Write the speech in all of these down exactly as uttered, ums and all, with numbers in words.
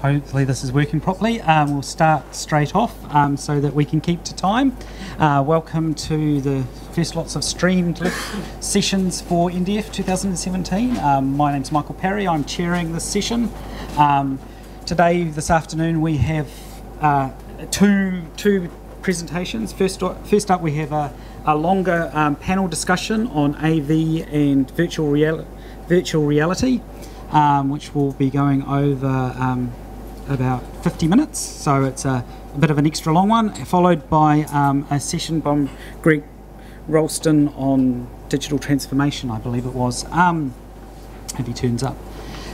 Hopefully this is working properly. Um, we'll start straight off um, so that we can keep to time. Uh, welcome to the first lots of streamed sessions for N D F twenty seventeen. Um, my name's Michael Perry. I'm chairing this session. Um, today, this afternoon, we have uh, two, two presentations. First, first up, we have a, a longer um, panel discussion on A V and virtual, reali virtual reality, um, which will be going over um, about fifty minutes, so it's a, a bit of an extra long one, followed by um, a session by Greg Rolston on digital transformation, I believe it was, um, if he turns up.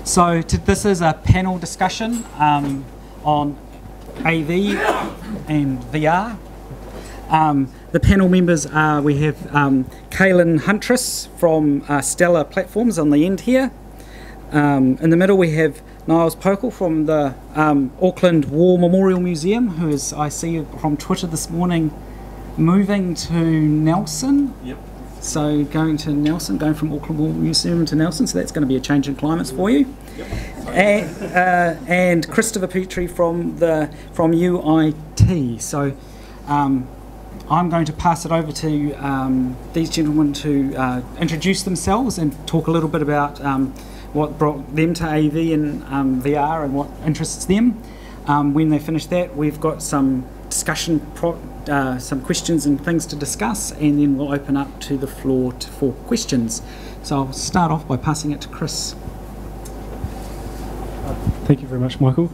So to, this is a panel discussion um, on A V and V R. Um, the panel members are, we have um, Caelan Huntress from uh, Stellar Platforms on the end here. Um, in the middle we have Nils Pokel from the um, Auckland War Memorial Museum, who is, I see from Twitter this morning, moving to Nelson. Yep. So going to Nelson, going from Auckland War Museum to Nelson, so that's going to be a change in climates for you. Yep. And, uh, and Christopher Petrie from the from U I T. So um, I'm going to pass it over to um, these gentlemen to uh, introduce themselves and talk a little bit about um, what brought them to A V and um, V R and what interests them. Um, when they finish that, we've got some discussion, pro uh, some questions and things to discuss, and then we'll open up to the floor to, for questions. So I'll start off by passing it to Chris. Thank you very much, Michael.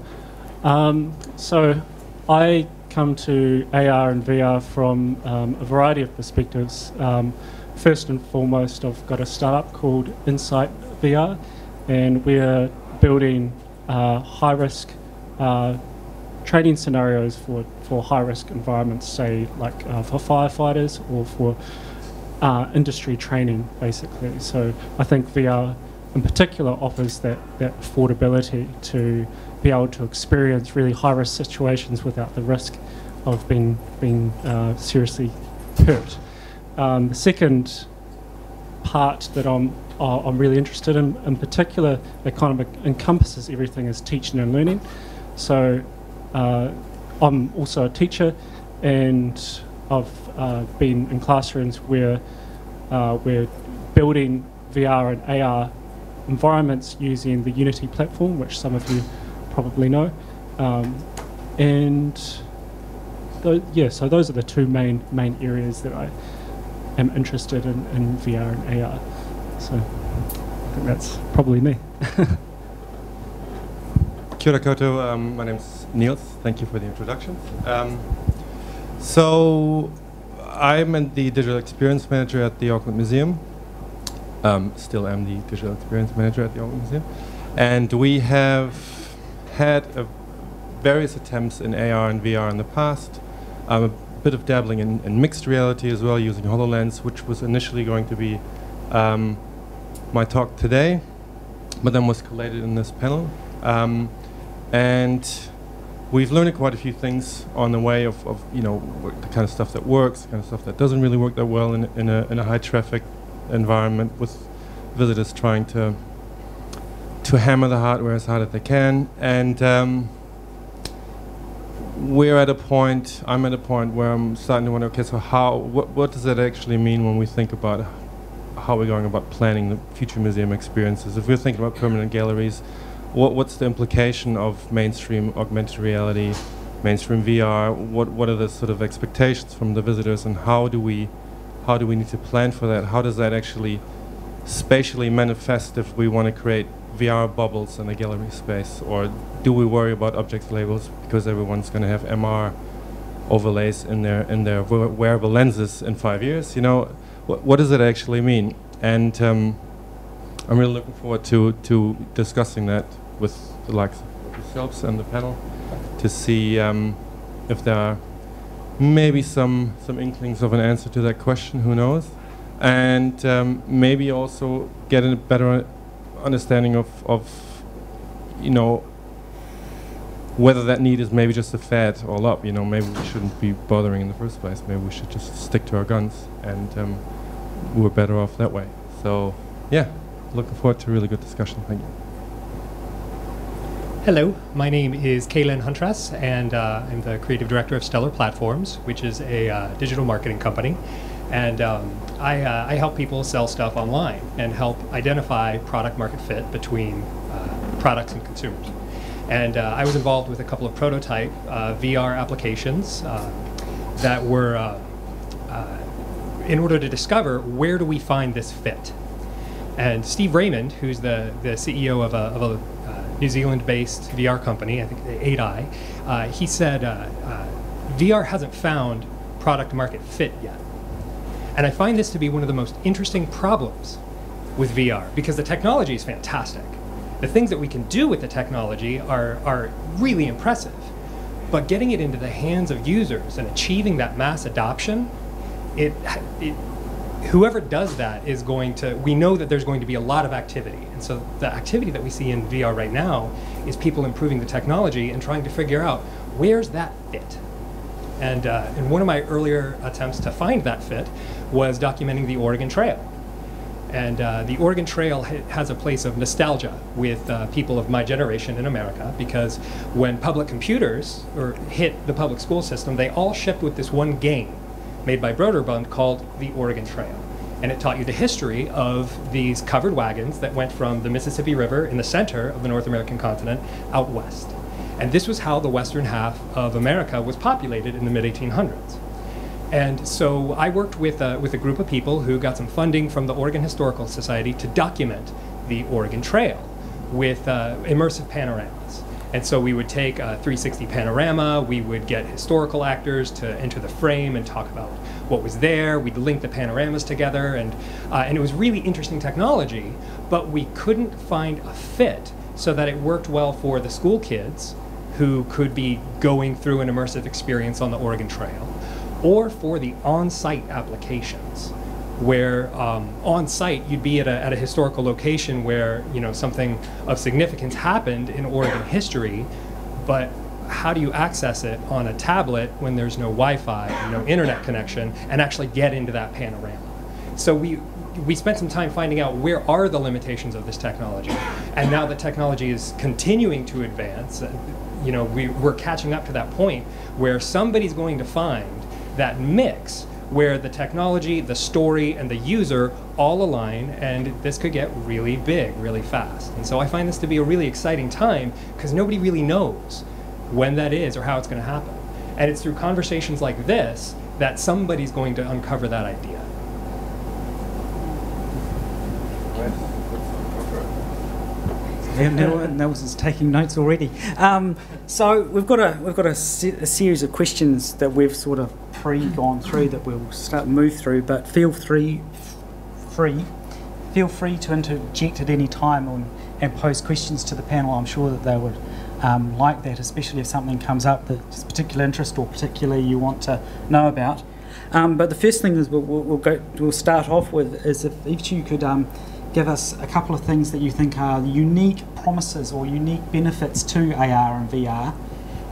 Um, so I come to A R and V R from um, a variety of perspectives. Um, first and foremost, I've got a startup called Insight V R. And we are building uh, high-risk uh, training scenarios for, for high-risk environments, say like uh, for firefighters or for uh, industry training, basically. So I think V R in particular offers that, that affordability to be able to experience really high-risk situations without the risk of being, being uh, seriously hurt. Um, the second part that I'm I'm really interested in, in particular, that kind of encompasses everything, is teaching and learning. So uh, I'm also a teacher, and I've uh, been in classrooms where uh, we're building V R and A R environments using the Unity platform, which some of you probably know. Um, and th yeah, so those are the two main, main areas that I am interested in, in V R and A R. So I think that's probably me. Kia ora koutou, um, my name's Nils. Thank you for the introduction. Um, so I'm the Digital Experience Manager at the Auckland Museum. Um, still am the Digital Experience Manager at the Auckland Museum. And we have had uh, various attempts in A R and V R in the past. Um, a bit of dabbling in, in mixed reality as well, using HoloLens, which was initially going to be um, my talk today, but then was collated in this panel, um, and we've learned quite a few things on the way of, of you know, the kind of stuff that works, the kind of stuff that doesn't really work that well in, in a, in a high traffic environment with visitors trying to to hammer the hardware as hard as they can. And um, we're at a point, I'm at a point where I'm starting to wonder, okay, so how, what, what does that actually mean when we think about how we're going about planning the future museum experiences? If we're thinking about permanent galleries, what, what's the implication of mainstream augmented reality, mainstream V R? What what are the sort of expectations from the visitors, and how do we how do we need to plan for that? How does that actually spatially manifest if we want to create V R bubbles in a gallery space, or do we worry about object labels because everyone's going to have M R overlays in their in their wearable lenses in five years? You know. What does it actually mean? And um, I'm really looking forward to, to discussing that with the likes of yourselves and the panel to see um, if there are maybe some, some inklings of an answer to that question, who knows? And um, maybe also get a better understanding of, of, you know, whether that need is maybe just a fad all up. You know, maybe we shouldn't be bothering in the first place. Maybe we should just stick to our guns, and um, we're better off that way. So yeah, looking forward to a really good discussion. Thank you. Hello, my name is Caelan Huntress, and uh, I'm the creative director of Stellar Platforms, which is a uh, digital marketing company. And um, I, uh, I help people sell stuff online and help identify product market fit between uh, products and consumers. And uh, I was involved with a couple of prototype uh, V R applications uh, that were uh, uh, in order to discover where do we find this fit. And Steve Raymond, who's the, the C E O of a, of a uh, New Zealand-based V R company, I think eight i, uh, he said uh, uh, V R hasn't found product market fit yet. And I find this to be one of the most interesting problems with V R, because the technology is fantastic. The things that we can do with the technology are, are really impressive, but getting it into the hands of users and achieving that mass adoption, it, it, whoever does that is going to, we know that there's going to be a lot of activity. And so the activity that we see in V R right now is people improving the technology and trying to figure out, where's that fit? And, uh, and one of my earlier attempts to find that fit was documenting the Oregon Trail. And uh, the Oregon Trail has a place of nostalgia with uh, people of my generation in America, because when public computers or hit the public school system, they all shipped with this one game made by Broderbund called the Oregon Trail. And it taught you the history of these covered wagons that went from the Mississippi River in the center of the North American continent out west. And this was how the western half of America was populated in the mid eighteen hundreds. And so I worked with, uh, with a group of people who got some funding from the Oregon Historical Society to document the Oregon Trail with uh, immersive panoramas. And so we would take a three sixty panorama, we would get historical actors to enter the frame and talk about what was there, we'd link the panoramas together, and, uh, and it was really interesting technology, but we couldn't find a fit so that it worked well for the school kids who could be going through an immersive experience on the Oregon Trail, or for the on-site applications, where um, on-site you'd be at a, at a historical location where, you know, something of significance happened in Oregon history, but how do you access it on a tablet when there's no Wi-Fi, no internet connection, and actually get into that panorama? So we, we spent some time finding out where are the limitations of this technology, and now that technology is continuing to advance, you know, we, we're catching up to that point where somebody's going to find that mix where the technology, the story, and the user all align, and this could get really big, really fast. And so I find this to be a really exciting time, because nobody really knows when that is or how it's going to happen. And it's through conversations like this that somebody's going to uncover that idea. No one else is taking notes already. Um, so we've got a we've got a, se a series of questions that we've sort of pre-gone through that we'll start move through. But feel free, free, feel free to interject at any time and, and pose questions to the panel. I'm sure that they would um, like that, especially if something comes up that's particular interest or particularly you want to know about. Um, but the first thing is we'll, we'll go we'll start off with is if each of you could. Um, give us a couple of things that you think are unique promises or unique benefits to A R and V R,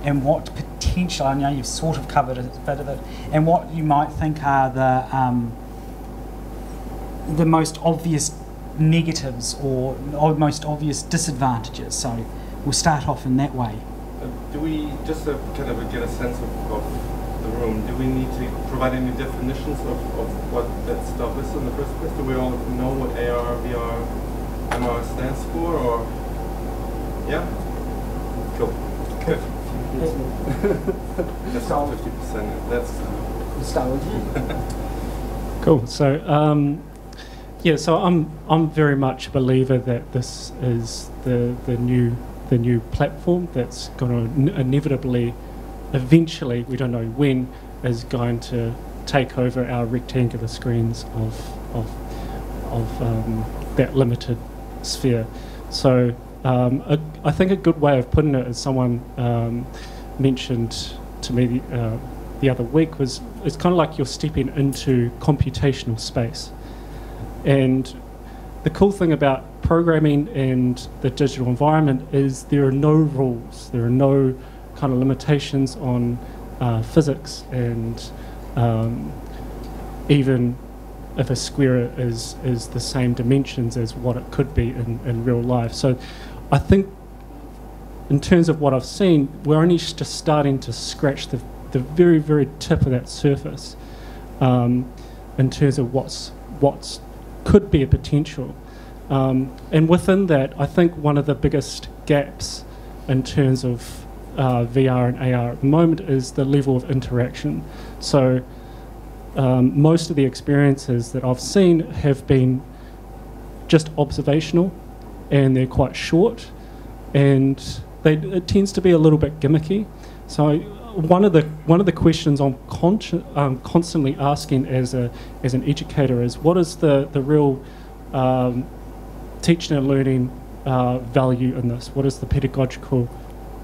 and what potential, I know you've sort of covered a bit of it, and what you might think are the, um, the most obvious negatives or, or most obvious disadvantages. So we'll start off in that way. Uh, do we, just to kind of get a sense of, of the room, do we need to provide any definitions of, of what that stuff is in the first place? Do we all know what A R, V R, M R stands for, or? Yeah? Cool. Good. That's all fifty percent. That's uh, start with you. Cool. So, um, yeah, so I'm I'm very much a believer that this is the the new the new platform that's going to inevitably, eventually, we don't know when, is going to take over our rectangular screens of of of um, that limited sphere. So um, a, I think a good way of putting it is someone um, mentioned to me the, uh, the other week was it's kind of like you're stepping into computational space. And the cool thing about programming and the digital environment is there are no rules, there are no kind of limitations on uh, physics and. Um, even if a square is, is the same dimensions as what it could be in, in real life. So I think in terms of what I've seen, we're only just starting to scratch the, the very, very tip of that surface um, in terms of what's, what's could be a potential. Um, and within that, I think one of the biggest gaps in terms of uh, V R and A R at the moment is the level of interaction. So um, most of the experiences that I've seen have been just observational, and they're quite short, and they, it tends to be a little bit gimmicky. So one of the one of the questions I'm con um, constantly asking as a as an educator is, what is the the real um, teaching and learning uh, value in this? What is the pedagogical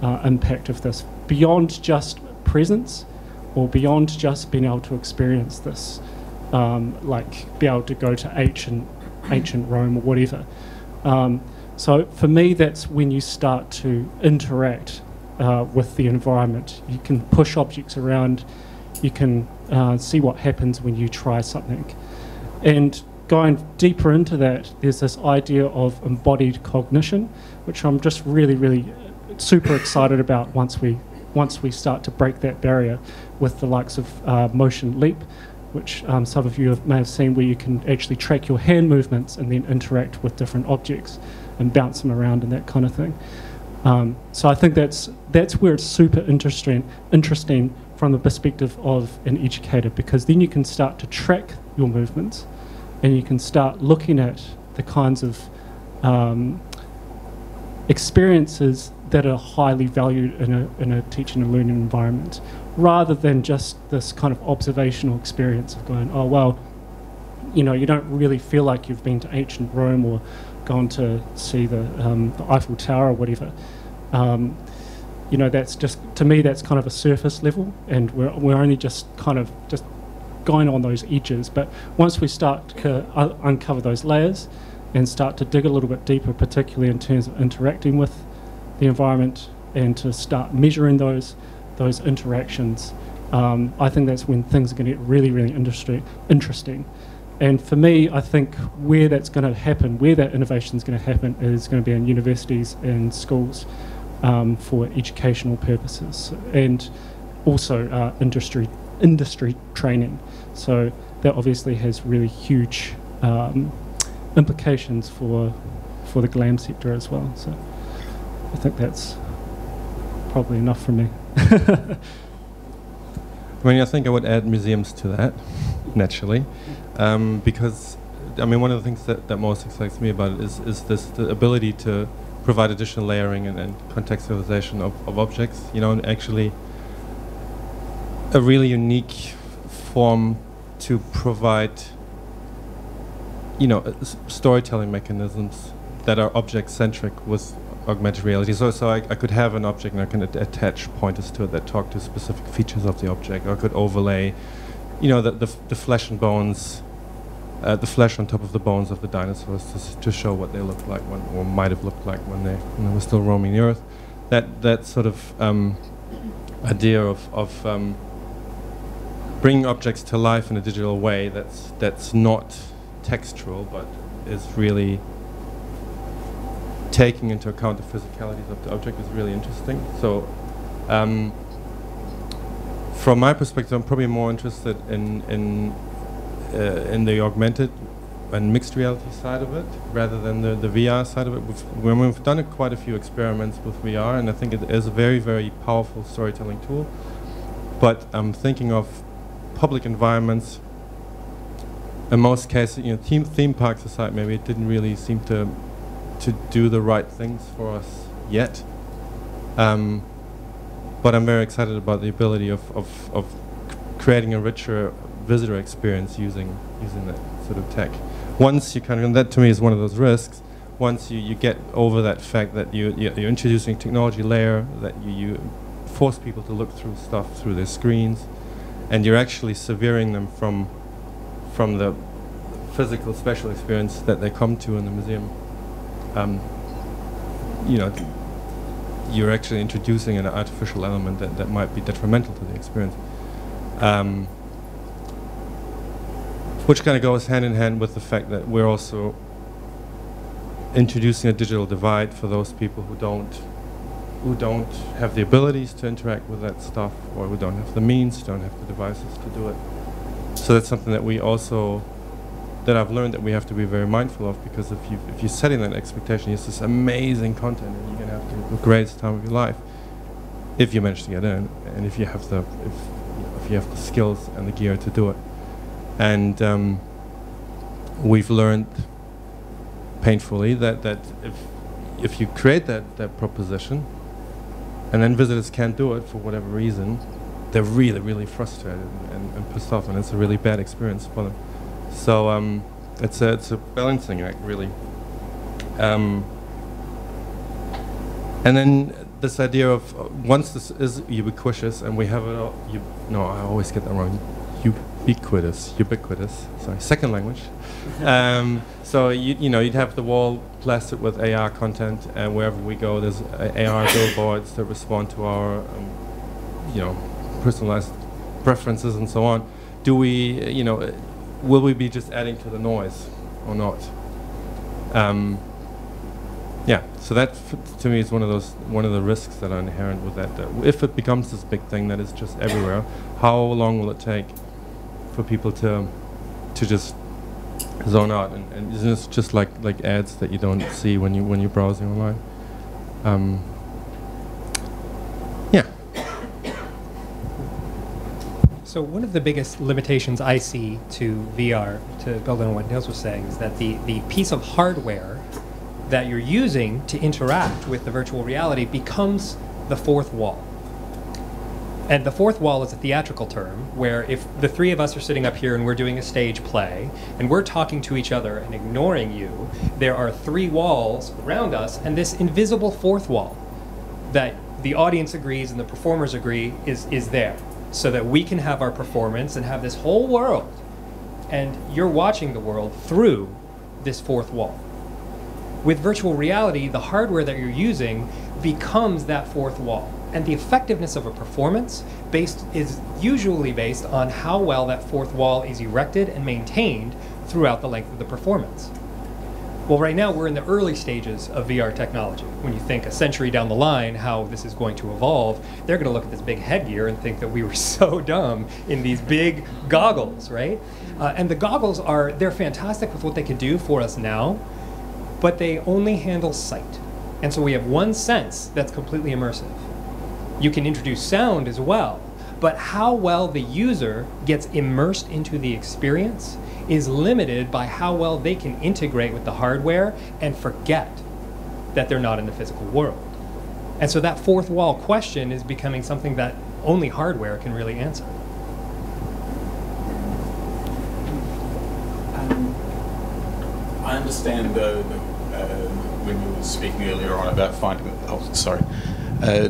uh, impact of this beyond just presence, or beyond just being able to experience this, um, like be able to go to ancient ancient Rome or whatever? Um, so for me, that's when you start to interact uh, with the environment. You can push objects around, you can uh, see what happens when you try something. And going deeper into that, there's this idea of embodied cognition, which I'm just really, really super excited about once we, once we start to break that barrier with the likes of uh, Motion Leap, which um, some of you have, may have seen, where you can actually track your hand movements and then interact with different objects and bounce them around and that kind of thing. Um, so I think that's, that's where it's super interesting, interesting from the perspective of an educator, because then you can start to track your movements and you can start looking at the kinds of um, experiences that are highly valued in a, in a teaching and learning environment, rather than just this kind of observational experience of going, oh, well, you know, you don't really feel like you've been to ancient Rome or gone to see the, um, the Eiffel Tower or whatever. Um, you know, that's just, to me, that's kind of a surface level, and we're, we're only just kind of just going on those edges. But once we start to uh, uncover those layers and start to dig a little bit deeper, particularly in terms of interacting with the environment and to start measuring those, those interactions, um, I think that's when things are going to get really, really interesting. And for me, I think where that's going to happen, where that innovation is going to happen, is going to be in universities and schools um, for educational purposes, and also uh, industry industry training. So that obviously has really huge um, implications for for the glam sector as well. So I think that's probably enough for me. I mean, I think I would add museums to that, naturally, um, because, I mean, one of the things that, that most excites me about it is, is this the ability to provide additional layering and, and contextualization of, of objects, you know, and actually a really unique form to provide, you know, uh, s storytelling mechanisms that are object-centric with augmented reality. So, so I, I could have an object and I can at attach pointers to it that talk to specific features of the object. Or I could overlay, you know, the, the, f the flesh and bones, uh, the flesh on top of the bones of the dinosaurs to, s to show what they looked like when, or might have looked like when they, when they were still roaming the earth. That, that sort of um, idea of, of um, bringing objects to life in a digital way that's, that's not textual, but is really taking into account the physicalities of the object is really interesting. So, um, from my perspective, I'm probably more interested in in uh, in the augmented and mixed reality side of it rather than the, the V R side of it. We've, we've done a, quite a few experiments with V R, and I think it is a very, very powerful storytelling tool. But I'm thinking of public environments. In most cases, you know, theme theme parks aside, maybe it didn't really seem to. to do the right things for us yet. Um, but I'm very excited about the ability of, of, of creating a richer visitor experience using, using that sort of tech. Once you kind of, and that to me is one of those risks, once you, you get over that fact that you, you're introducing technology layer, that you, you force people to look through stuff through their screens, and you're actually severing them from, from the physical spatial experience that they come to in the museum. Um, you know, you're actually introducing an artificial element that, that might be detrimental to the experience, um, which kind of goes hand in hand with the fact that we're also introducing a digital divide for those people who don't who don't have the abilities to interact with that stuff, or who don't have the means, don't have the devices to do it. So that's something that we also, that I've learned that we have to be very mindful of, because if, you, if you're setting that expectation, it's this amazing content and you're going to have to have the greatest time of your life if you manage to get in, and if you have the, if, you know, if you have the skills and the gear to do it. And um, we've learned painfully that, that if, if you create that, that proposition and then visitors can't do it for whatever reason, they're really, really frustrated and, and pissed off, and it's a really bad experience for them. So um, it's, a, it's a balancing act, really. Um, and then this idea of uh, once this is ubiquitous, and we have it all, you, no, I always get that wrong, ubiquitous, ubiquitous, sorry, second language. um, so, you, you know, you'd have the wall plastered with A R content, and wherever we go, there's uh, A R billboards that respond to our, um, you know, personalized preferences and so on. Do we, you know, uh, will we be just adding to the noise or not? Um, yeah, so that f to me is one of those one of the risks that are inherent with that. that if it becomes this big thing that is just everywhere, how long will it take for people to to just zone out? And, and isn't it just like like ads that you don't see when you when you're browsing online? Um, yeah. So one of the biggest limitations I see to V R, to build on what Nils was saying, is that the, the piece of hardware that you're using to interact with the virtual reality becomes the fourth wall. And the fourth wall is a theatrical term, where if the three of us are sitting up here and we're doing a stage play, and we're talking to each other and ignoring you, there are three walls around us, and this invisible fourth wall that the audience agrees and the performers agree is, is there, so that we can have our performance and have this whole world, and you're watching the world through this fourth wall. With virtual reality, the hardware that you're using becomes that fourth wall, and the effectiveness of a performance based is usually based on how well that fourth wall is erected and maintained throughout the length of the performance. Well, right now we're in the early stages of V R technology. When you think a century down the line how this is going to evolve, they're going to look at this big headgear and think that we were so dumb in these big goggles, right? Uh, and the goggles are, they're fantastic with what they can do for us now, but they only handle sight. And so we have one sense that's completely immersive. You can introduce sound as well, but how well the user gets immersed into the experience is limited by how well they can integrate with the hardware and forget that they're not in the physical world. And so that fourth wall question is becoming something that only hardware can really answer. Um, I understand uh, the, uh, when you were speaking earlier on about finding, oh, sorry, uh,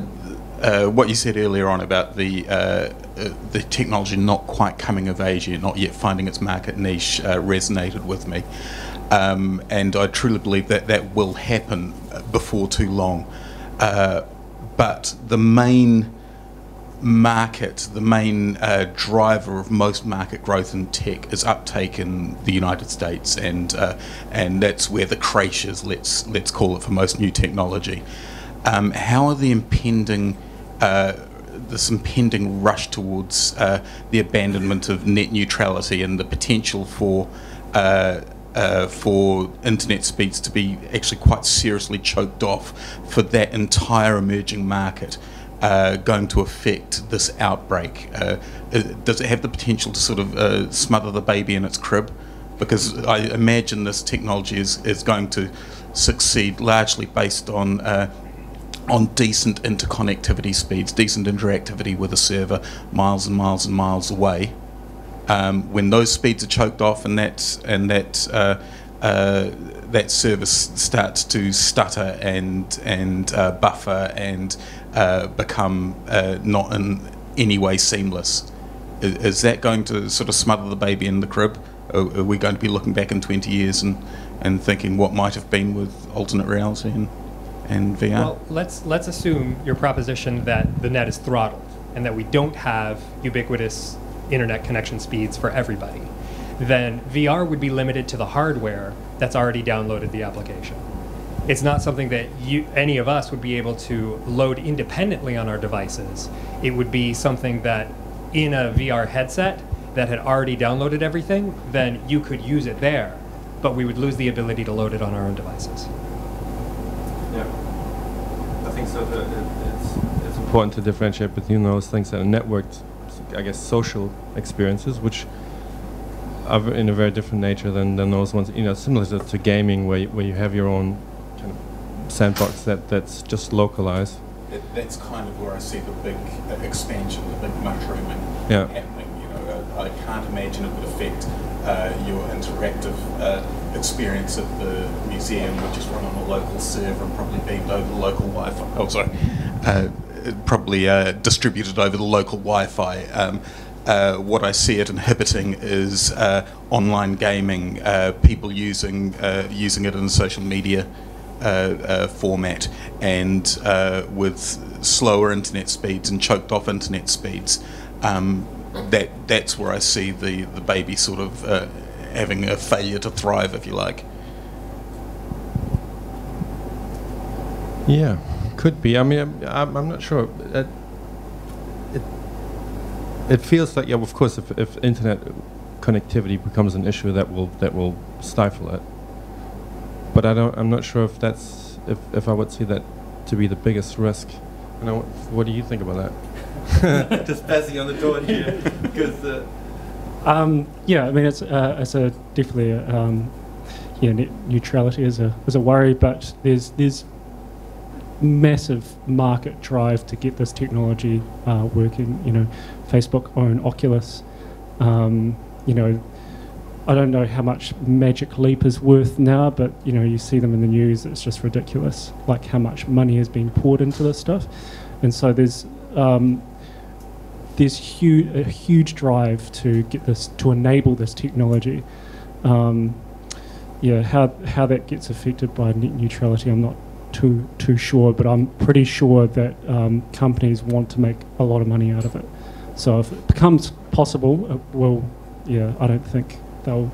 uh, what you said earlier on about the uh, Uh, the technology not quite coming of age yet, not yet finding its market niche, uh, resonated with me. Um, and I truly believe that that will happen before too long. Uh, but the main market, the main uh, driver of most market growth in tech is uptake in the United States, and uh, and that's where the crash is, let's, let's call it, for most new technology. Um, how are the impending uh, this impending rush towards uh, the abandonment of net neutrality and the potential for uh, uh, for internet speeds to be actually quite seriously choked off, for that entire emerging market uh, going to affect this outbreak? Uh, does it have the potential to sort of uh, smother the baby in its crib? Because I imagine this technology is, is going to succeed largely based on uh, on decent interconnectivity speeds, decent interactivity with a server miles and miles and miles away. Um, when those speeds are choked off and that, and that, uh, uh, that service starts to stutter and, and uh, buffer and uh, become uh, not in any way seamless, is, is that going to sort of smother the baby in the crib? Or are we going to be looking back in twenty years and, and thinking what might have been with alternate reality and and V R? Well, let's, let's assume your proposition that the net is throttled and that we don't have ubiquitous internet connection speeds for everybody. Then V R would be limited to the hardware that's already downloaded the application. It's not something that you, any of us would be able to load independently on our devices. It would be something that in a V R headset that had already downloaded everything, then you could use it there, but we would lose the ability to load it on our own devices. Yeah, I think so. That it's, it's important to differentiate between those things that are networked, I guess, social experiences, which are in a very different nature than, than those ones, you know, similar to, to gaming, where you, where you have your own kind of sandbox that, that's just localized. It, that's kind of where I see the big uh, expansion, the big mushrooming yeah. happening. You know, I, I can't imagine it would affect uh, your interactive uh, experience at the museum, which is run on a local server and probably beamed over the local Wi-Fi. Oh, sorry. Uh, probably uh, distributed over the local Wi-Fi. Um, Uh, what I see it inhibiting is uh, online gaming, uh, people using uh, using it in a social media uh, uh, format, and uh, with slower internet speeds and choked off internet speeds, um, that that's where I see the the baby sort of uh, having a failure to thrive, if you like. Yeah, could be. I mean, I'm, I'm, I'm not sure. Uh, It feels like, yeah, of course, if, if internet connectivity becomes an issue, that will that will stifle it. But I don't. I'm not sure if that's if if I would see that to be the biggest risk. You know, what do you think about that? Just passing on the torch here, because uh, um, yeah, I mean, it's uh, it's a definitely a, um, yeah, net neutrality is a is a worry, but there's there's massive market drive to get this technology uh, working. You know, Facebook own Oculus. Um, you know, I don't know how much Magic Leap is worth now, but you know, you see them in the news. It's just ridiculous, like how much money has been poured into this stuff. And so there's um, there's huge a huge drive to get this to enable this technology. Um, yeah, how how that gets affected by net neutrality, I'm not too too sure, but I'm pretty sure that um, companies want to make a lot of money out of it. So if it becomes possible, it will, yeah, I don't think they'll,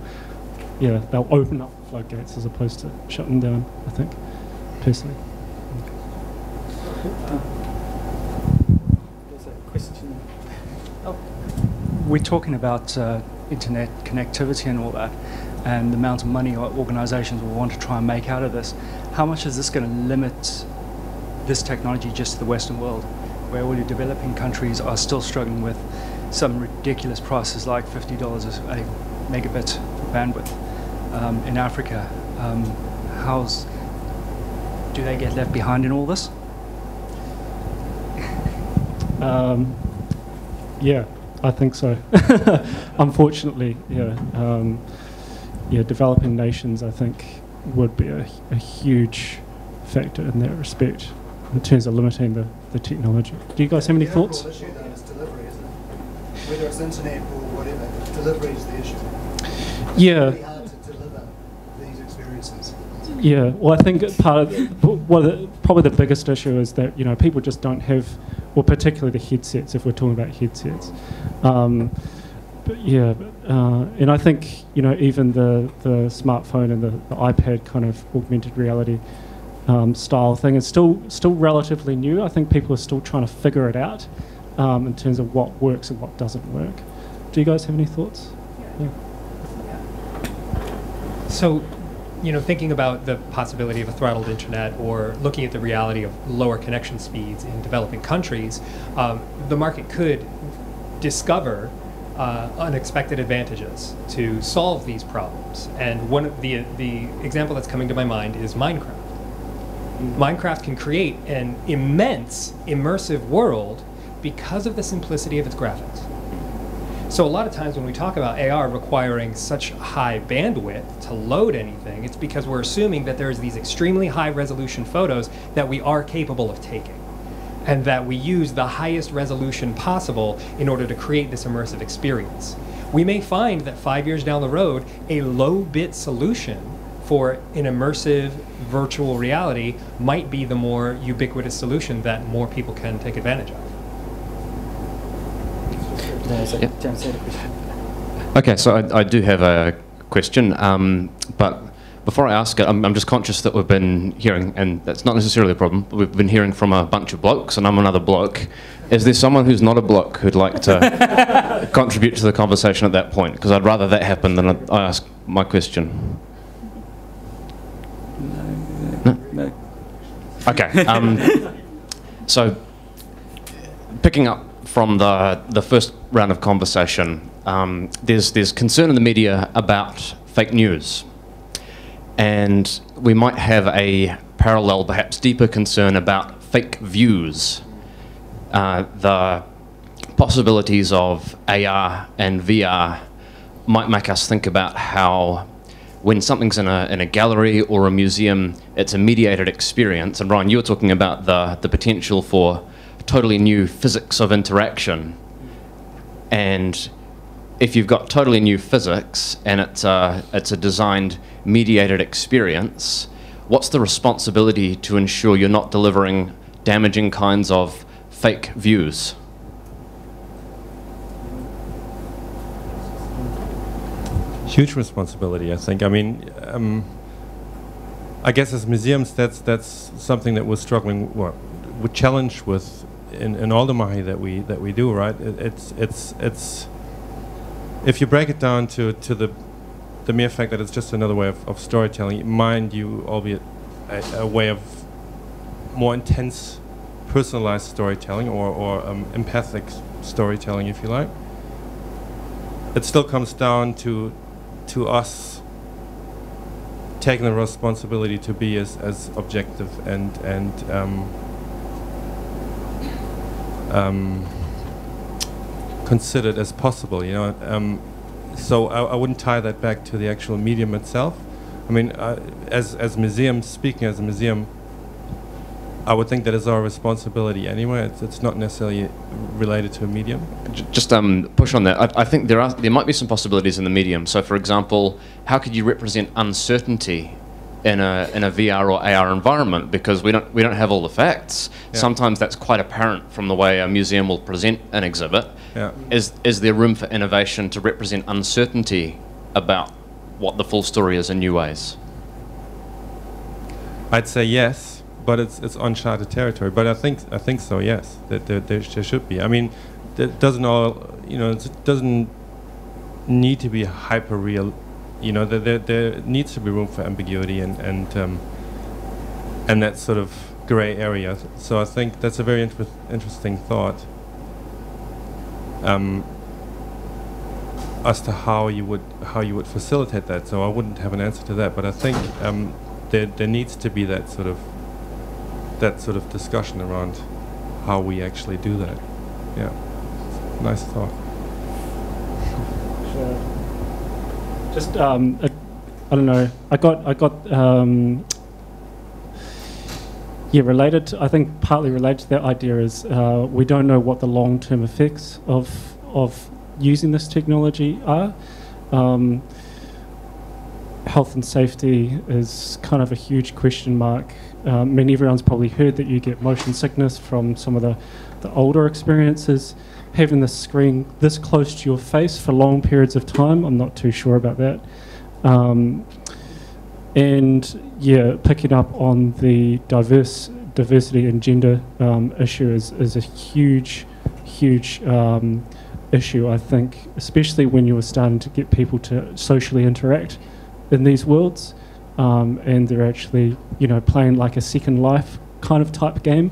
yeah, they'll open up floodgates as opposed to shutting down, I think, personally. Uh, there's a question. Oh. We're talking about uh, internet connectivity and all that, and the amount of money organizations will want to try and make out of this. How much is this going to limit this technology just to the Western world, where all your developing countries are still struggling with some ridiculous prices like fifty dollars a megabit bandwidth um, in Africa? Um, how's, do they get left behind in all this? Um, yeah, I think so. Unfortunately, yeah. Um, yeah, developing nations, I think, would be a, a huge factor in that respect, in terms of limiting the, the technology. Do you guys have any the thoughts? The issue then is delivery, isn't it? Whether it's internet or whatever, delivery is the issue. It's yeah. Really hard to deliver these experiences. Yeah. Well, I think part of yeah. well, the, probably the biggest issue is that you know people just don't have, well, particularly the headsets. If we're talking about headsets, um, but yeah, uh, and I think you know even the the smartphone and the, the iPad kind of augmented reality Um, style thing is still still relatively new. I think people are still trying to figure it out um, in terms of what works and what doesn't work. Do you guys have any thoughts? Yeah. Yeah. So, you know, thinking about the possibility of a throttled internet or looking at the reality of lower connection speeds in developing countries, um, the market could discover Uh, unexpected advantages to solve these problems. And one of the the example that's coming to my mind is Minecraft. Minecraft can create an immense immersive world because of the simplicity of its graphics. So a lot of times when we talk about A R requiring such high bandwidth to load anything, it's because we're assuming that there's these extremely high resolution photos that we are capable of taking, and that we use the highest resolution possible in order to create this immersive experience. We may find that five years down the road, a low bit solution for an immersive virtual reality might be the more ubiquitous solution that more people can take advantage of. Yeah. Okay, so I, I do have a question, um, but Before I ask it, I'm, I'm just conscious that we've been hearing, and that's not necessarily a problem, but we've been hearing from a bunch of blokes, and I'm another bloke. Is there someone who's not a bloke who'd like to contribute to the conversation at that point? Because I'd rather that happen than I, I ask my question. No. No? No. Okay. Um, so, picking up from the, the first round of conversation, um, there's, there's concern in the media about fake news. And we might have a parallel, perhaps deeper concern about fake views, uh, the possibilities of A R and V R might make us think about how when something's in a, in a gallery or a museum, it's a mediated experience. And Ryan, you were talking about the, the potential for totally new physics of interaction. And if you've got totally new physics and it's a, it's a designed mediated experience, what's the responsibility to ensure you're not delivering damaging kinds of fake views? Huge responsibility, I think. I mean, um, I guess as museums, that's, that's something that we're struggling with, we're challenged with in, in all the mahi that we, that we do, right? It, it's, it's, it's, if you break it down to, to the, the mere fact that it's just another way of, of storytelling, mind you, albeit a, a way of more intense, personalized storytelling or, or um, empathic storytelling, if you like, it still comes down to, to us taking the responsibility to be as, as objective and, and um, um, considered as possible, you know. Um, so I, I wouldn't tie that back to the actual medium itself. I mean, uh, as as museums, speaking as a museum, I would think that is our responsibility anyway. It's, it's not necessarily related to a medium. Just um, push on that. I, I think there are there might be some possibilities in the medium. So, for example, how could you represent uncertainty in a in a V R or A R environment, because we don't we don't have all the facts. Yeah. Sometimes that's quite apparent from the way a museum will present an exhibit. Yeah. Is is there room for innovation to represent uncertainty about what the full story is in new ways? I'd say yes, but it's it's uncharted territory. But I think I think so. Yes, that there, there, there should be. I mean, it doesn't all you know it doesn't need to be hyper real. You know, there, there needs to be room for ambiguity and and, um, and that sort of grey area. So I think that's a very inter interesting thought um, as to how you would how you would facilitate that. So I wouldn't have an answer to that, but I think um, there there needs to be that sort of that sort of discussion around how we actually do that. Yeah, nice thought. Sure. Just um, I, I don't know. I got I got um, yeah related. To, I think partly related to that idea is uh, we don't know what the long term effects of of using this technology are. Um, health and safety is kind of a huge question mark. Um, I mean, everyone's probably heard that you get motion sickness from some of the the older experiences. Having the screen this close to your face for long periods of time, I'm not too sure about that. Um, and yeah, picking up on the diverse diversity and gender um, issue is, is a huge, huge um, issue, I think, especially when you were starting to get people to socially interact in these worlds, um, and they're actually, you know, playing like a Second Life kind of type game.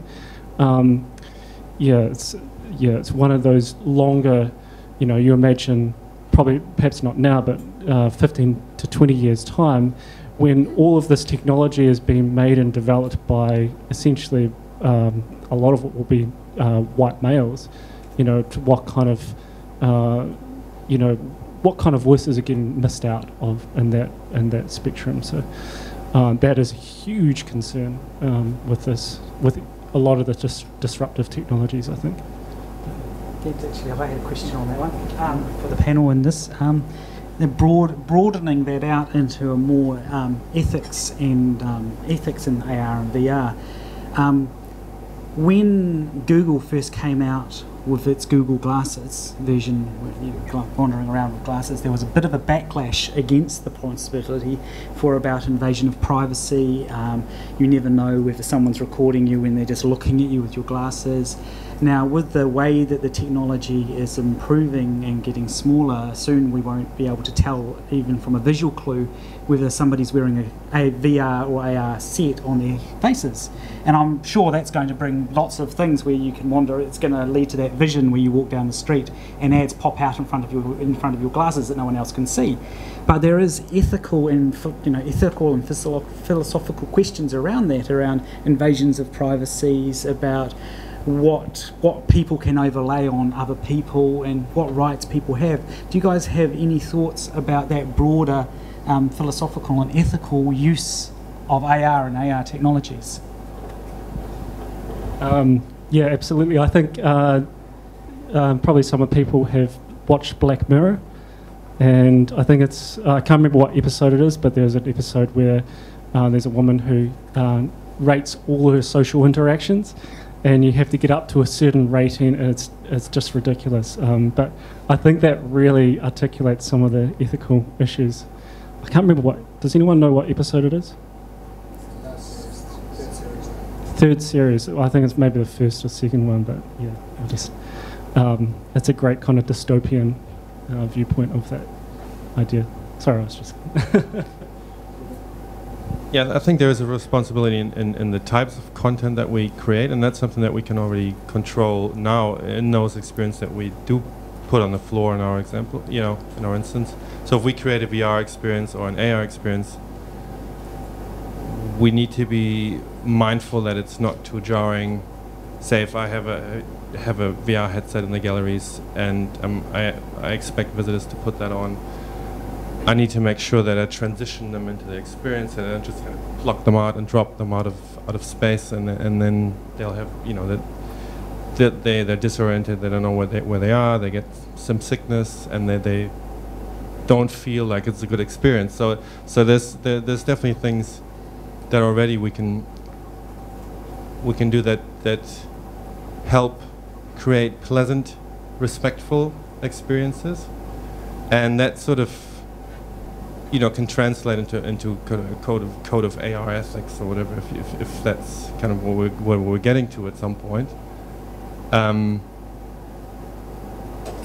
Um, yeah, it's... Yeah, it's one of those longer, you know, you imagine probably, perhaps not now, but uh, fifteen to twenty years time, when all of this technology is being made and developed by essentially um, a lot of it will be uh, white males, you know, to what kind of, uh, you know, what kind of voices are getting missed out of in that, in that spectrum. So um, that is a huge concern um, with this, with a lot of the dis disruptive technologies, I think. Actually, I had a question on that one um, for the panel in this. Um, they're broad, broadening that out into a more um, ethics and um, ethics in A R and V R. Um, when Google first came out with its Google Glasses version, where you're wandering around with glasses, there was a bit of a backlash against the possibility for about invasion of privacy. Um, you never know whether someone's recording you when they're just looking at you with your glasses. Now, with the way that the technology is improving and getting smaller, soon we won't be able to tell, even from a visual clue, whether somebody's wearing a, a V R or A R set on their faces. And I'm sure that's going to bring lots of things where you can wander. It's going to lead to that vision where you walk down the street and ads pop out in front of your in front of your glasses that no one else can see. But there is ethical and you know ethical and philosophical questions around that, around invasions of privacies, about what what people can overlay on other people and what rights people have. Do you guys have any thoughts about that broader um, philosophical and ethical use of A R and A R technologies? Um, yeah, absolutely. I think uh, uh, probably some of people have watched Black Mirror, and I think it's, uh, I can't remember what episode it is, but there's an episode where uh, there's a woman who um, rates all her social interactions, and you have to get up to a certain rating, and it's, it's just ridiculous. Um, but I think that really articulates some of the ethical issues. I can't remember what... Does anyone know what episode it is? Uh, third series. Third series. Well, I think it's maybe the first or second one, but yeah. I just, um, that's a great kind of dystopian uh, viewpoint of that idea. Sorry, I was just... Yeah, I think there is a responsibility in, in, in the types of content that we create, and that's something that we can already control now in those experiences that we do put on the floor in our example, you know, in our instance. So if we create a V R experience or an A R experience, we need to be mindful that it's not too jarring. Say if I have a have a V R headset in the galleries and um, I, I expect visitors to put that on, I need to make sure that I transition them into the experience, and I just kind of pluck them out and drop them out of out of space, and and then they'll have, you know, that that they they're disoriented, they don't know where they where they are, they get some sickness, and they they don't feel like it's a good experience. So so there's there, there's definitely things that already we can we can do that that help create pleasant, respectful experiences, and that sort of, you know, can translate into into code of code of A R ethics or whatever, if if, if that's kind of what we're what we're getting to at some point. Um,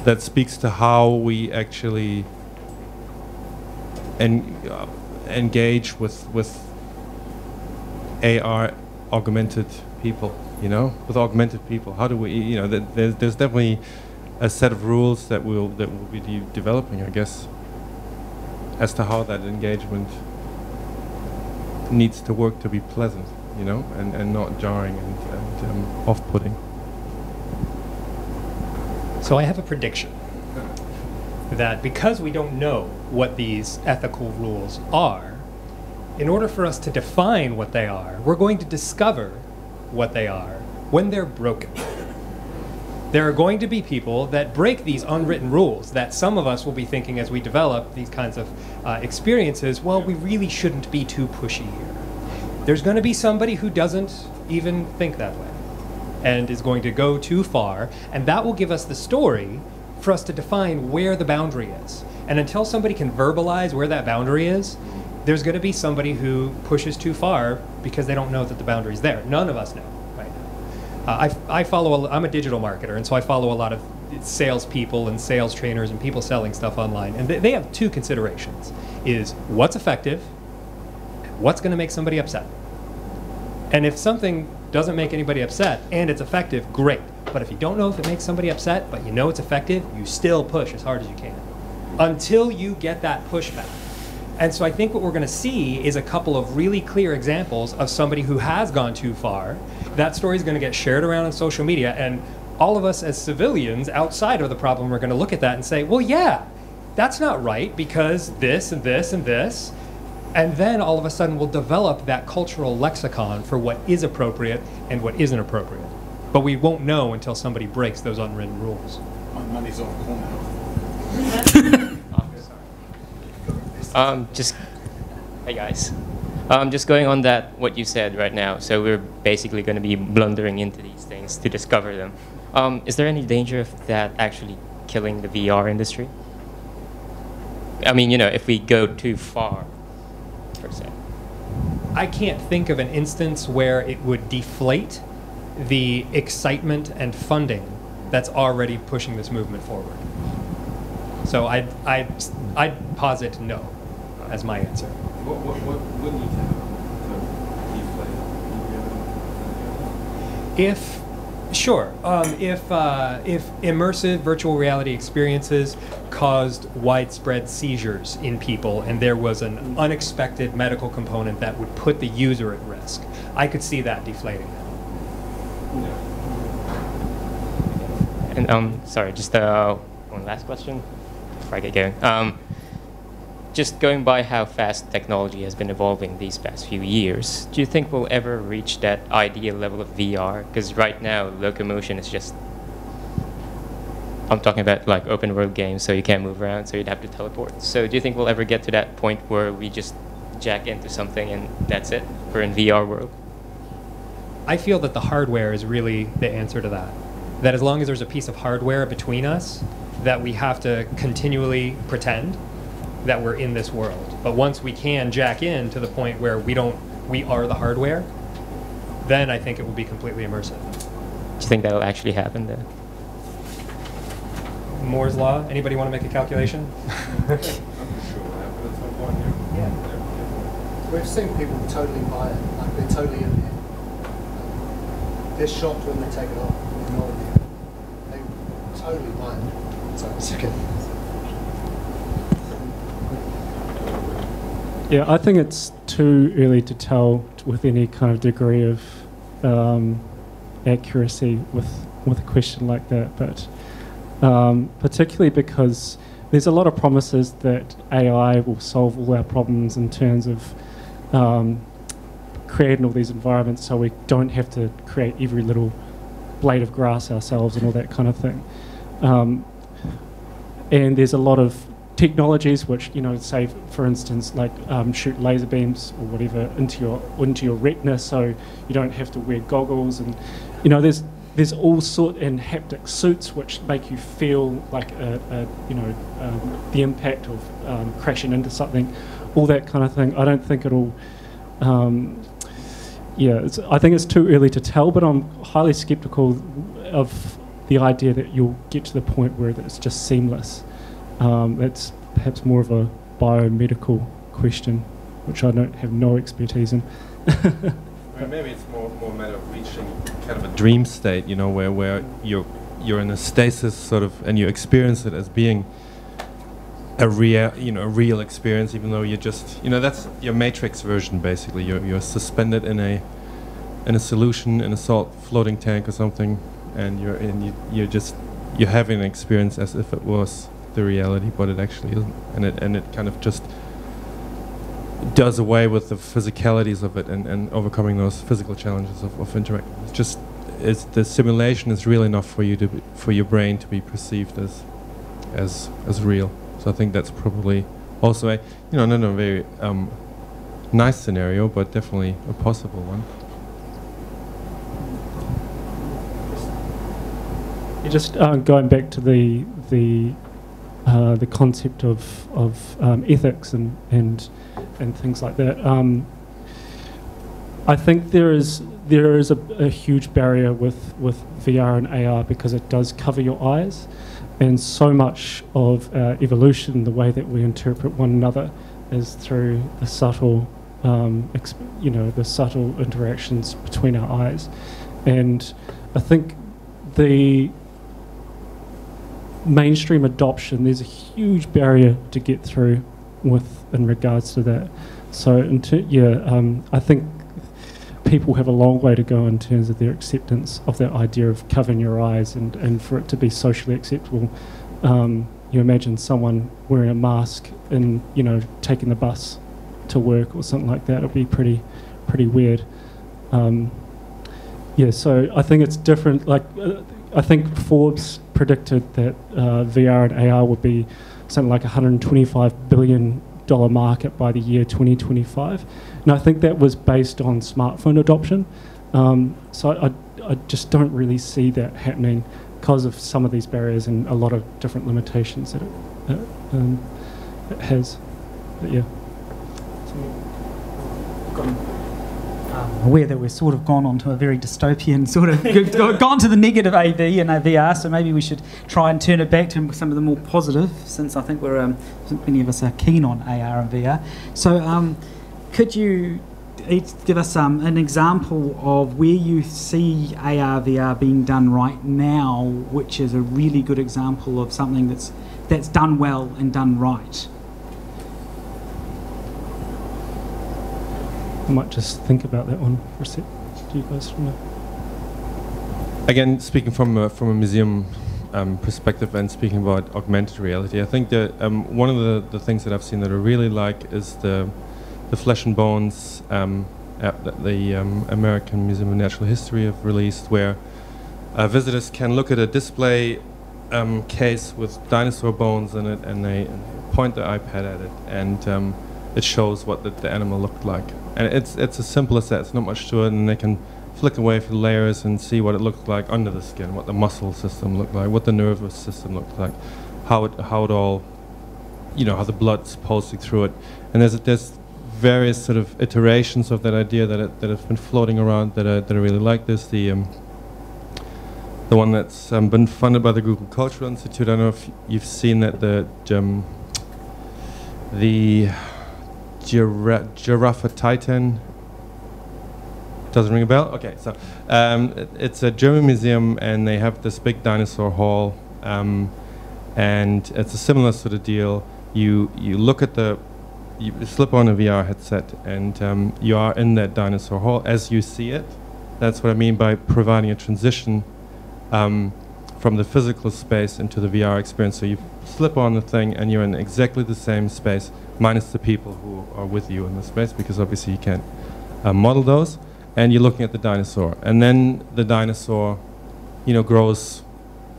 that speaks to how we actually en uh, engage with with A R augmented people. You know, with augmented people, how do we? You know, th there's there's definitely a set of rules that we'll that we'll be de developing, I guess, as to how that engagement needs to work to be pleasant, you know, and, and not jarring and, and um, off-putting. So I have a prediction that because we don't know what these ethical rules are, in order for us to define what they are, we're going to discover what they are when they're broken. There are going to be people that break these unwritten rules that some of us will be thinking as we develop these kinds of uh, experiences, well, we really shouldn't be too pushy here. There's going to be somebody who doesn't even think that way and is going to go too far, and that will give us the story for us to define where the boundary is. And until somebody can verbalize where that boundary is, there's going to be somebody who pushes too far because they don't know that the boundary's there. None of us know. Uh, I, I follow, a, I'm a digital marketer, and so I follow a lot of salespeople and sales trainers and people selling stuff online. And th they have two considerations, is what's effective, what's going to make somebody upset. And if something doesn't make anybody upset and it's effective, great. But if you don't know if it makes somebody upset, but you know it's effective, you still push as hard as you can until you get that pushback. And so I think what we're going to see is a couple of really clear examples of somebody who has gone too far. That story is going to get shared around on social media, and all of us as civilians outside of the problem are going to look at that and say, well, yeah, that's not right because this and this and this. And then all of a sudden we'll develop that cultural lexicon for what is appropriate and what isn't appropriate. But we won't know until somebody breaks those unwritten rules. My money's on the corner. Um, just, hey guys. Um, just going on that, what you said right now, so we're basically going to be blundering into these things to discover them. Um, is there any danger of that actually killing the V R industry? I mean, you know, if we go too far, per se. I can't think of an instance where it would deflate the excitement and funding that's already pushing this movement forward. So I'd, I'd, I'd posit no as my answer. What, what, what would need to happen to deflate? If, sure, um, if, uh, if immersive virtual reality experiences caused widespread seizures in people and there was an unexpected medical component that would put the user at risk, I could see that deflating them. Yeah. And um, sorry, just uh, one last question before I get going. Um, just going by how fast technology has been evolving these past few years, do you think we'll ever reach that ideal level of V R? Because right now, locomotion is just... I'm talking about like open world games, so you can't move around, so you'd have to teleport. So do you think we'll ever get to that point where we just jack into something and that's it? We're in V R world? I feel that the hardware is really the answer to that. That as long as there's a piece of hardware between us, that we have to continually pretend that we're in this world. But once we can jack in to the point where we don't, we are the hardware, then I think it will be completely immersive. Do you think that'll actually happen then? Moore's Law, anybody want to make a calculation? I'm sure yeah. We've seen people totally buy it, like they're totally in there. They're shocked when they take it off. They're not in there. They totally buy it. Sorry, a second. Yeah, I think it's too early to tell with any kind of degree of um, accuracy with with a question like that, but um, particularly because there's a lot of promises that A I will solve all our problems in terms of um, creating all these environments so we don't have to create every little blade of grass ourselves and all that kind of thing. Um, and there's a lot of technologies which, you know, say for instance, like um, shoot laser beams or whatever into your into your retina, so you don't have to wear goggles, and you know, there's there's all sort and haptic suits which make you feel like a, a you know um, the impact of um, crashing into something, all that kind of thing. I don't think it'll, um, yeah, it's, I think it's too early to tell, but I'm highly skeptical of the idea that you'll get to the point where it's just seamless. Um, that's perhaps more of a biomedical question, which I don't have no expertise in. Well, maybe it's more more a matter of reaching kind of a dream state, you know, where where you're you're in a stasis sort of, and you experience it as being a real, you know, a real experience, even though you're just, you know, that's your Matrix version basically. You're you're suspended in a in a solution in a salt floating tank or something, and you're in you you're just you're having an experience as if it was the reality, but it actually isn't, and it and it kind of just does away with the physicalities of it, and, and overcoming those physical challenges of, of interacting. It's just it's the simulation is real enough for you to be, for your brain to be perceived as as as real. So I think that's probably also a, you know, not a very um, nice scenario, but definitely a possible one. You're just uh, going back to the the. Uh, the concept of, of um, ethics and, and and things like that. Um, I think there is there is a, a huge barrier with, with V R and A R because it does cover your eyes, and so much of uh, evolution, the way that we interpret one another, is through the subtle, um, exp you know, the subtle interactions between our eyes, and I think the mainstream adoption, there's a huge barrier to get through with in regards to that. So, in yeah, um, I think people have a long way to go in terms of their acceptance of that idea of covering your eyes, and, and for it to be socially acceptable. Um, you imagine someone wearing a mask and, you know, taking the bus to work or something like that. It'll be pretty, pretty weird. Um, yeah, so I think it's different. Like, uh, I think Forbes predicted that uh, V R and A R would be something like a one hundred twenty-five billion dollar market by the year twenty twenty-five. And I think that was based on smartphone adoption. Um, so I, I just don't really see that happening because of some of these barriers and a lot of different limitations that it, it, um, it has. But yeah. I'm aware that we've sort of gone on to a very dystopian sort of gone to the negative A V and V R, so maybe we should try and turn it back to some of the more positive, since I think we're um, many of us are keen on A R and V R. So um, could you each give us um, an example of where you see A R, V R being done right now, which is a really good example of something that's that's done well and done right? I might just think about that one for a sec. Do you guys know? Again, speaking from a, from a museum um, perspective and speaking about augmented reality, I think that um, one of the, the things that I've seen that I really like is the the Flesh and Bones um, app that the um, American Museum of Natural History have released, where uh, visitors can look at a display um, case with dinosaur bones in it, and they point their iPad at it, and um, it shows what the, the animal looked like. And it's it's as simple as that. It's not much to it, and they can flick away for the layers and see what it looked like under the skin, what the muscle system looked like, what the nervous system looked like, how it how it all, you know, how the blood's pulsing through it. And there's there's various sort of iterations of that idea that it, that have been floating around that I, that I really like. There's the um, the one that's um, been funded by the Google Cultural Institute. I don't know if you've seen that the um, the Giraffa Giraffa Titan. Doesn't ring a bell? Okay, so um, it, it's a German museum, and they have this big dinosaur hall, um, and it's a similar sort of deal. You you look at the, you slip on a V R headset, and um, you are in that dinosaur hall as you see it. That's what I mean by providing a transition um, from the physical space into the V R experience. So you slip on the thing, and you're in exactly the same space, minus the people who are with you in the space, because obviously you can't uh, model those, and you're looking at the dinosaur. And then the dinosaur, you know, grows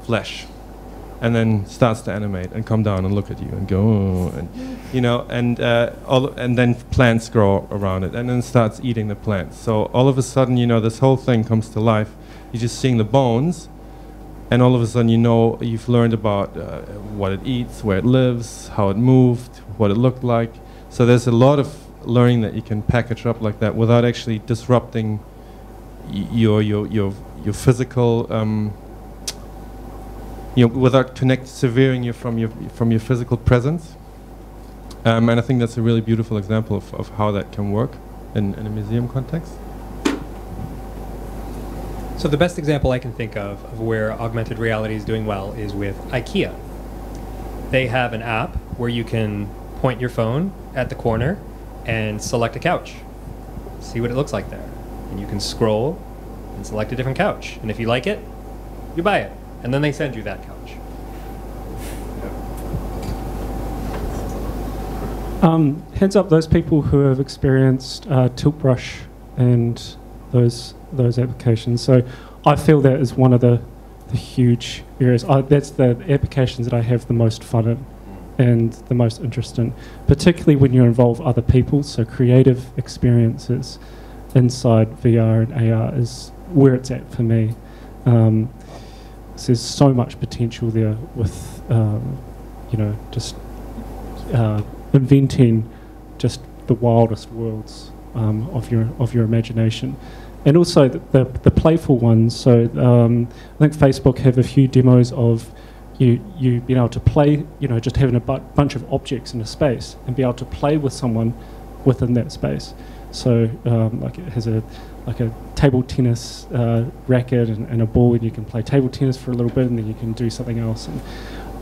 flesh, and then starts to animate and come down and look at you and go, oh, and, you know, and uh, all, and then plants grow around it, and then starts eating the plants. So all of a sudden, you know, this whole thing comes to life. You're just seeing the bones. And all of a sudden, you know, you've learned about uh, what it eats, where it lives, how it moved, what it looked like. So there's a lot of learning that you can package up like that without actually disrupting y your your your your physical, um, you know, without connect severing you from your from your physical presence. Um, and I think that's a really beautiful example of, of how that can work in, in a museum context. So the best example I can think of of where augmented reality is doing well is with IKEA. They have an app where you can point your phone at the corner and select a couch. See what it looks like there. And you can scroll and select a different couch. And if you like it, you buy it. And then they send you that couch. Um, hands up those people who have experienced uh, Tilt Brush and those those applications. So I feel that is one of the, the huge areas. I, that's the applications that I have the most fun in and the most interest in, particularly when you involve other people. So creative experiences inside V R and A R is where it's at for me. Um, so there's so much potential there with, um, you know, just uh, inventing just the wildest worlds um, of your of your imagination. And also the, the, the playful ones. So um, I think Facebook have a few demos of you you being able to play, you know, just having a bu bunch of objects in a space and be able to play with someone within that space. So um, like it has a like a table tennis uh, racket and, and a ball, and you can play table tennis for a little bit, and then you can do something else. And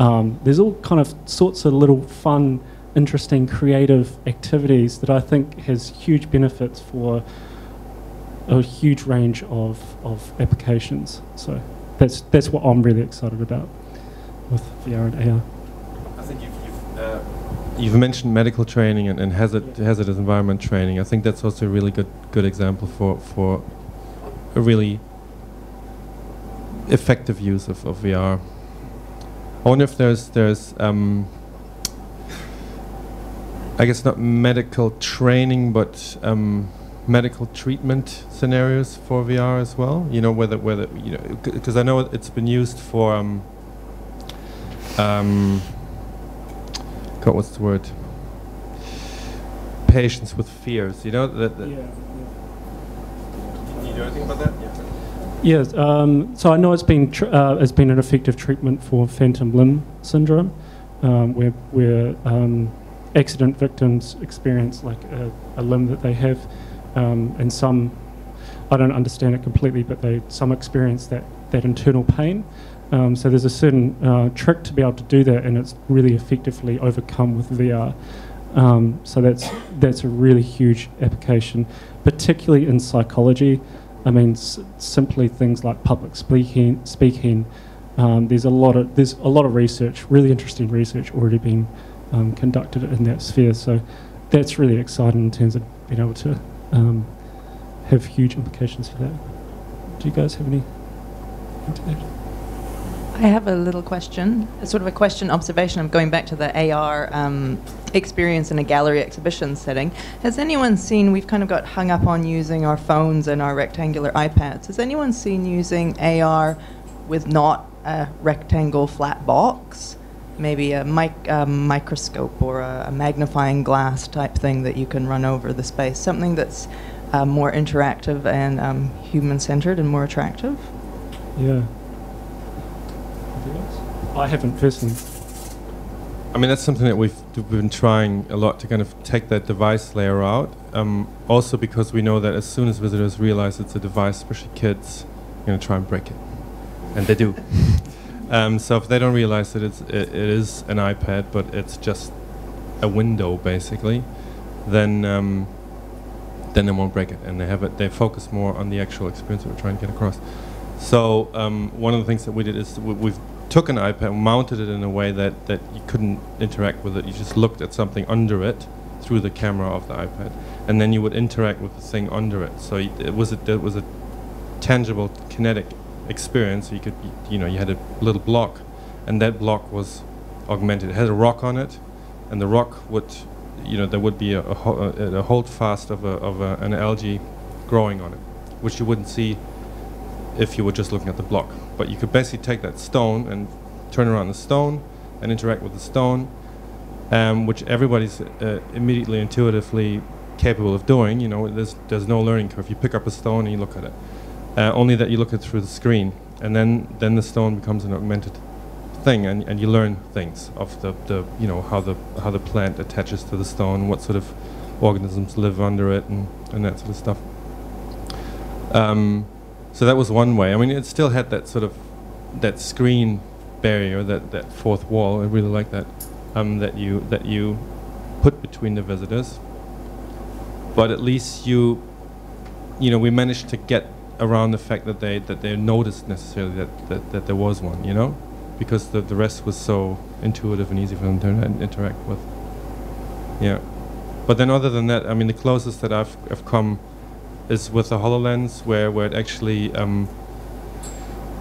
um, there's all kind of sorts of little fun, interesting, creative activities that I think has huge benefits for a huge range of, of applications. So that's that's what I'm really excited about with V R and A R. I think you've, you've, uh, you've mentioned medical training and, and hazard, yeah. hazardous environment training. I think that's also a really good good example for, for a really effective use of, of V R. I wonder if there's, there's um, I guess not medical training, but um, medical treatment scenarios for V R as well? You know, whether, whether you know, because I know it's been used for, um, um, God, what's the word? Patients with fears, you know? That, that yeah, yeah. You know anything about that? Yeah. Yes, um, so I know it's been, tr uh, it's been an effective treatment for phantom limb syndrome, um, where, where um, accident victims experience like a, a limb that they have, um, and some, I don't understand it completely, but they some experience that, that internal pain. Um, so there's a certain uh, trick to be able to do that, and it's really effectively overcome with V R. Um, so that's, that's a really huge application, particularly in psychology. I mean, s simply things like public speaking. Speaking, um, there's a lot of there's a lot of research, really interesting research already being um, conducted in that sphere. So that's really exciting in terms of being able to um, have huge implications for that. Do you guys have any? I have a little question, sort of a question observation. I'm going back to the A R um, experience in a gallery exhibition setting. Has anyone seen, we've kind of got hung up on using our phones and our rectangular iPads. Has anyone seen using A R with not a rectangle flat box? Maybe a, mic a microscope or a, a magnifying glass type thing that you can run over the space. Something that's uh, more interactive and um, human-centered and more attractive? Yeah. I haven't personally. I mean, that's something that we've, we've been trying a lot to kind of take that device layer out. Um, also because we know that as soon as visitors realize it's a device, especially kids, are going to try and break it. And they do. um, so if they don't realize that it's, it, it is an iPad, but it's just a window, basically, then, um, then they won't break it. And they, have it, they focus more on the actual experience that we're trying to get across. So um, one of the things that we did is we, we've took an iPad, mounted it in a way that, that you couldn't interact with it. You just looked at something under it through the camera of the iPad, and then you would interact with the thing under it. So y it was a, it was a tangible, kinetic experience. You could, y you know, you had a little block, and that block was augmented. It had a rock on it, and the rock would, you know, there would be a, a, ho a, a hold fast of, a, of a, an algae growing on it, which you wouldn't see if you were just looking at the block. But you could basically take that stone and turn around the stone and interact with the stone, um, which everybody's uh, immediately, intuitively capable of doing. You know, there's, there's no learning curve. You pick up a stone and you look at it. Uh, only that you look at it through the screen. And then, then the stone becomes an augmented thing, and, and you learn things of the, the, you know, how the, how the plant attaches to the stone, what sort of organisms live under it, and, and that sort of stuff. Um, So that was one way. I mean, it still had that sort of, that screen barrier, that, that fourth wall, I really like that, um, that you, that you put between the visitors. But at least you, you know, we managed to get around the fact that they, that they noticed necessarily that, that, that there was one, you know? Because the, the rest was so intuitive and easy for them to interact with. Yeah. But then other than that, I mean, the closest that I've, I've come is with the HoloLens, where, where it actually um,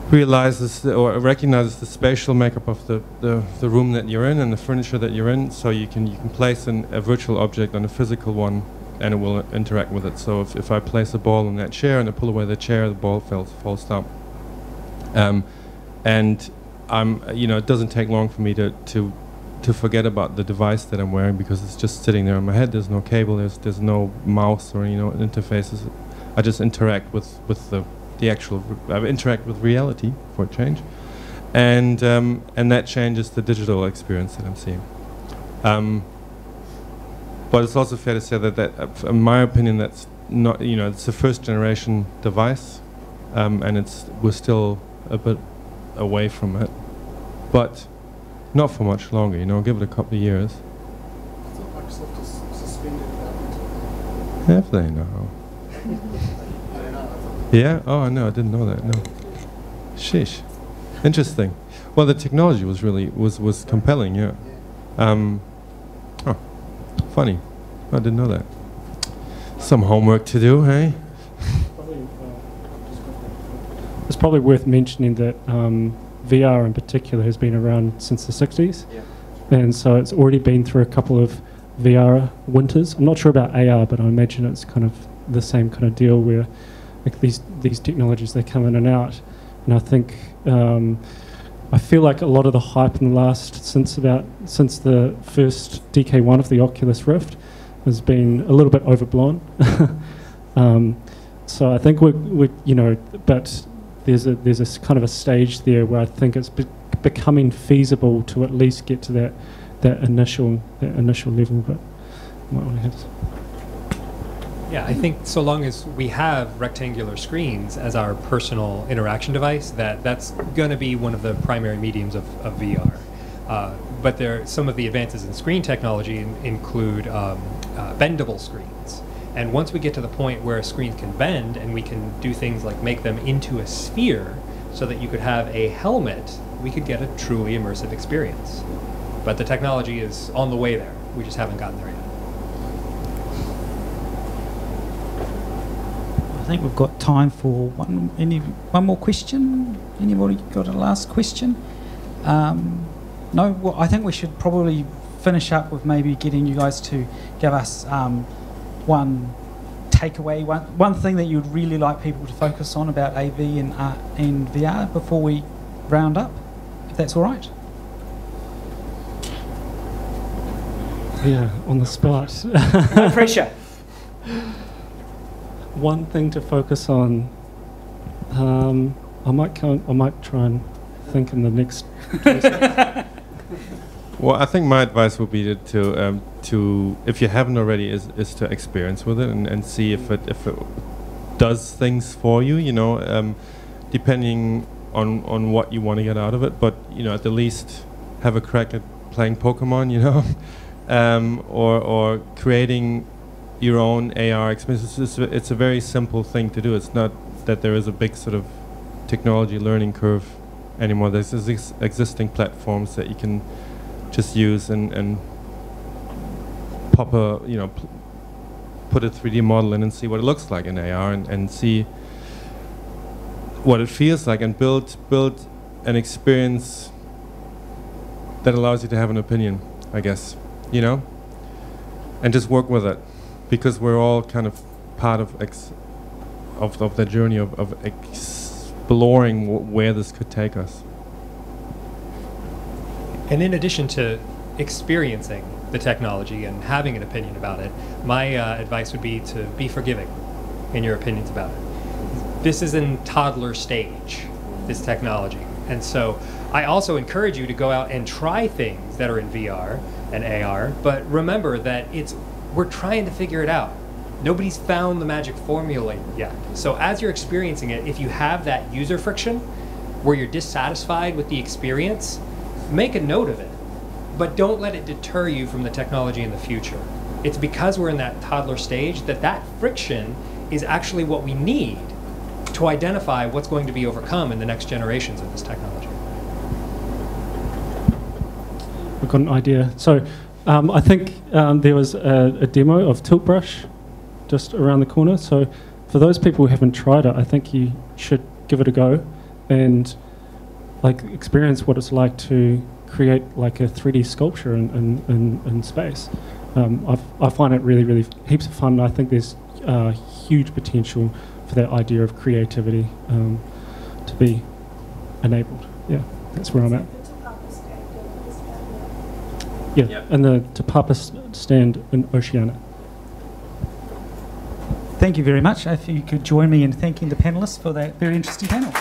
realizes the, or recognizes the spatial makeup of the, the, the room that you're in and the furniture that you're in, so you can, you can place an, a virtual object on a physical one and it will interact with it. So if, if I place a ball in that chair and I pull away the chair, the ball falls, falls down. Um, and I'm, you know, it doesn't take long for me to, to, to forget about the device that I'm wearing, because it's just sitting there on my head. There's no cable, there's, there's no mouse or, you know, interfaces. I just interact with, with the, the actual, I interact with reality for a change. And, um, and that changes the digital experience that I'm seeing. Um, but it's also fair to say that, that uh, in my opinion, that's not, you know, it's a first generation device, um, and it's, we're still a bit away from it. But not for much longer, you know, give it a couple of years. So Microsoft has suspended that. Have they now? Yeah? Oh, I know, I didn't know that, no. Sheesh. Interesting. Well, the technology was really, was, was compelling, yeah. Um, oh, funny. I didn't know that. Some homework to do, hey? It's probably worth mentioning that um, V R in particular has been around since the sixties, yeah. And so it's already been through a couple of V R winters. I'm not sure about A R, but I imagine it's kind of the same kind of deal where like these these technologies, they come in and out. And I think um, I feel like a lot of the hype in the last since about since the first D K one of the Oculus Rift has been a little bit overblown. um, so I think we we you know, but there's a there's this kind of a stage there where I think it's be becoming feasible to at least get to that that initial that initial level. But might want to have. Yeah, I think so long as we have rectangular screens as our personal interaction device, that that's going to be one of the primary mediums of, of V R. Uh, but there, some of the advances in screen technology in, include um, uh, bendable screens. And once we get to the point where screens can bend and we can do things like make them into a sphere so that you could have a helmet, we could get a truly immersive experience. But the technology is on the way there. We just haven't gotten there yet. I think we've got time for one any one more question. Anybody got a last question? Um, no. Well, I think we should probably finish up with maybe getting you guys to give us um, one takeaway, one one thing that you'd really like people to focus on about A V and uh, and V R before we round up, if that's all right. Yeah, on the spot. No pressure. One thing to focus on. Um, I might count, I might try and think in the next. Well, I think my advice would be to, to, um, to if you haven't already, is, is to experience with it and, and see if it if it does things for you. You know, um, depending on on what you want to get out of it. But you know, at the least, have a crack at playing Pokemon. You know, um, or or creating your own A R experience. It's a very simple thing to do. It's not that there is a big sort of technology learning curve anymore. There's ex existing platforms that you can just use and, and pop a, you know, pl put a three D model in and see what it looks like in A R and, and see what it feels like and build, build an experience that allows you to have an opinion, I guess, you know? And just work with it. Because we're all kind of part of ex of, of the journey of, of exploring w where this could take us. And in addition to experiencing the technology and having an opinion about it, my uh, advice would be to be forgiving in your opinions about it. This is in toddler stage, this technology. And so I also encourage you to go out and try things that are in V R and A R, but remember that it's we're trying to figure it out. Nobody's found the magic formula yet. So as you're experiencing it, if you have that user friction where you're dissatisfied with the experience, make a note of it, but don't let it deter you from the technology in the future. It's because we're in that toddler stage that that friction is actually what we need to identify what's going to be overcome in the next generations of this technology. I've got an idea. So. Um, I think um, there was a, a demo of Tilt Brush just around the corner. So for those people who haven't tried it, I think you should give it a go and like experience what it's like to create like a three D sculpture in, in, in, in space. Um, I've, I find it really, really heaps of fun. I think there's uh, huge potential for that idea of creativity um, to be enabled. Yeah, that's where I'm at. Yeah, yep. And the Te Papa stand in Oceania. Thank you very much. If you could join me in thanking the panellists for that very interesting panel.